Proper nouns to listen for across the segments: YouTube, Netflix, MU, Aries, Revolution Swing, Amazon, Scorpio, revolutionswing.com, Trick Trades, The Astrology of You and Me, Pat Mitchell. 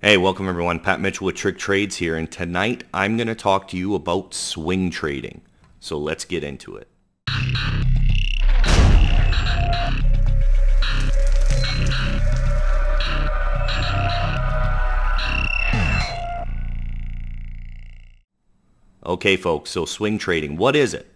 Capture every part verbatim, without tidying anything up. Hey, welcome everyone. Pat Mitchell with Trick Trades here, and tonight I'm going to talk to you about swing trading. So let's get into it. Okay folks, so swing trading, what is it?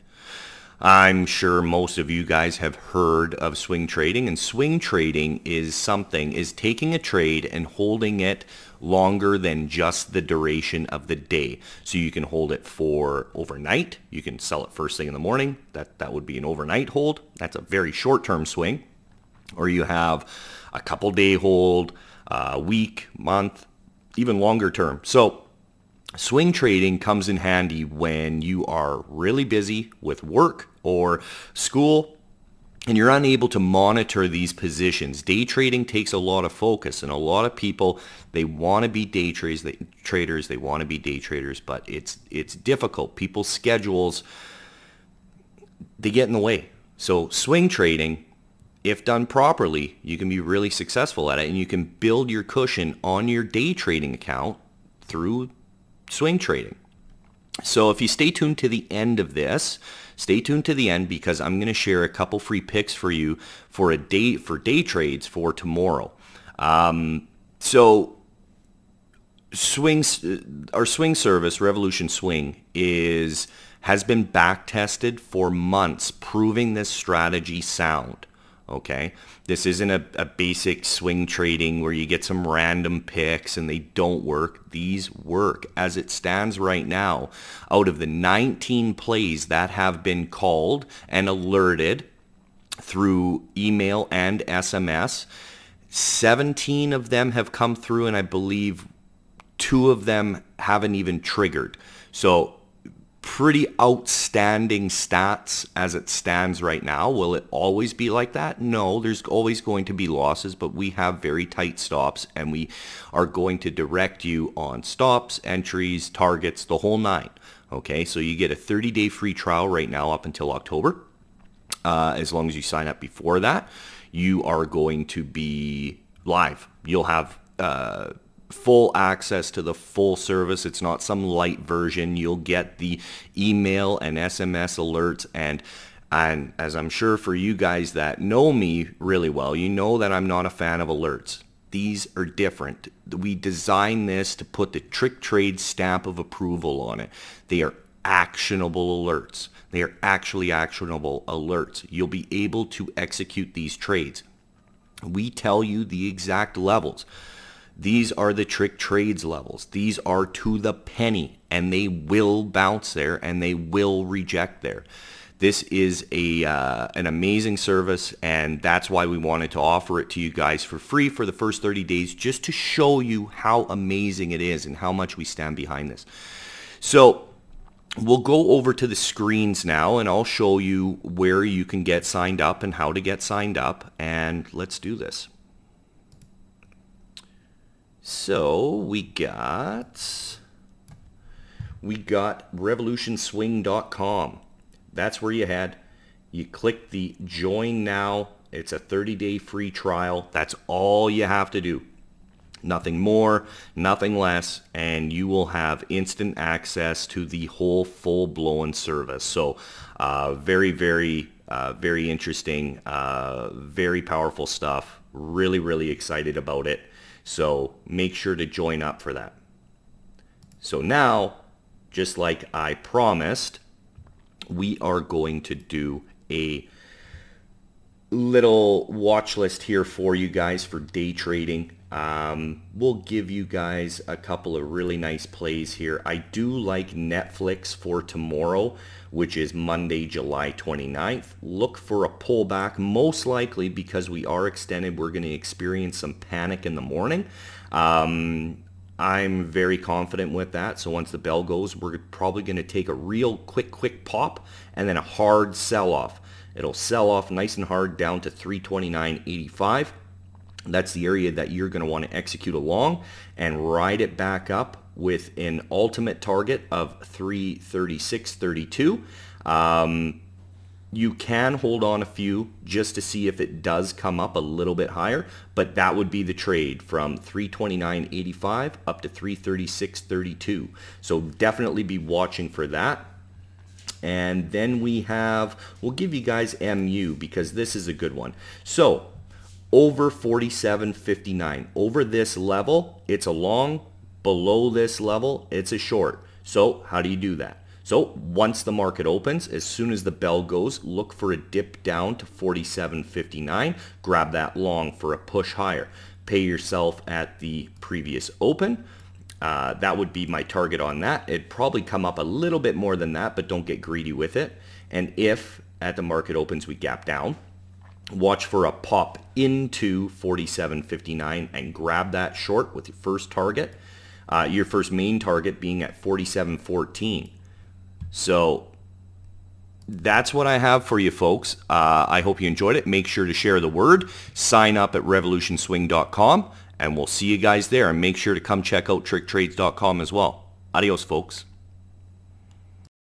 I'm sure most of you guys have heard of swing trading, and swing trading is something, is taking a trade and holding it longer than just the duration of the day. So you can hold it for overnight, you can sell it first thing in the morning, that, that would be an overnight hold, that's a very short-term swing, or you have a couple day hold, a week, month, even longer term. So swing trading comes in handy when you are really busy with work or school and you're unable to monitor these positions. Day trading takes a lot of focus, and a lot of people, they want to be day traders, they, traders, they want to be day traders, but it's, it's difficult. People's schedules, they get in the way. So swing trading, if done properly, you can be really successful at it, and you can build your cushion on your day trading account through swing trading. So if you stay tuned to the end of this, stay tuned to the end because I'm going to share a couple free picks for you for a day for day trades for tomorrow. Um, so swings, our swing service, Revolution Swing, is has been back tested for months, proving this strategy sound. Okay, this isn't a, a basic swing trading where you get some random picks and they don't work. These work. As it stands right now, out of the nineteen plays that have been called and alerted through email and S M S, seventeen of them have come through, and I believe two of them haven't even triggered. So pretty outstanding stats as it stands right now. Will it always be like that? No, there's always going to be losses, but we have very tight stops, and we are going to direct you on stops, entries, targets, the whole nine. Okay, so you get a thirty day free trial right now up until October. Uh, as long as you sign up before that, you are going to be live. You'll have uh, full access to the full service. It's not some light version. You'll get the email and S M S alerts, and and as I'm sure for you guys that know me really well, you know that I'm not a fan of alerts. These are different. We designed this to put the Trick Trade stamp of approval on it. They are actionable alerts. They are actually actionable alerts. You'll be able to execute these trades. We tell you the exact levels. These are the Trick Trades levels. These are to the penny, and they will bounce there, and they will reject there. This is a uh, an amazing service, and that's why we wanted to offer it to you guys for free for the first thirty days, just to show you how amazing it is and how much we stand behind this. So we'll go over to the screens now, and I'll show you where you can get signed up and how to get signed up, and let's do this. So we got, we got revolution swing dot com. That's where you head. You click the join now. It's a thirty day free trial. That's all you have to do. Nothing more, nothing less, and you will have instant access to the whole full-blown service. So uh, very, very, uh, very interesting, uh, very powerful stuff. Really, really excited about it. So make sure to join up for that. So now, just like I promised, we are going to do a little watch list here for you guys for day trading. Um, we'll give you guys a couple of really nice plays here. I do like Netflix for tomorrow, which is Monday, July twenty-ninth. Look for a pullback, most likely because we are extended. We're going to experience some panic in the morning. Um, I'm very confident with that. So once the bell goes, we're probably going to take a real quick, quick pop and then a hard sell-off. It'll sell off nice and hard down to three twenty-nine eighty-five. That's the area that you're going to want to execute along and ride it back up with an ultimate target of three thirty-six thirty-two. Um, You can hold on a few just to see if it does come up a little bit higher, but that would be the trade from three twenty-nine eighty-five up to three thirty-six thirty-two. So definitely be watching for that. And then we have, we'll give you guys M U because this is a good one. So over forty-seven fifty-nine, over this level, it's a long, below this level, it's a short. So how do you do that? So once the market opens, as soon as the bell goes, look for a dip down to forty-seven fifty-nine, grab that long for a push higher. Pay yourself at the previous open. Uh, that would be my target on that. It'd probably come up a little bit more than that, but don't get greedy with it. And if at the market opens we gap down, watch for a pop into forty-seven fifty-nine and grab that short with your first target, uh, your first main target being at forty-seven fourteen. So that's what I have for you folks. Uh, I hope you enjoyed it. Make sure to share the word. Sign up at revolution swing dot com. And we'll see you guys there. And make sure to come check out trick trades dot com as well. Adios, folks.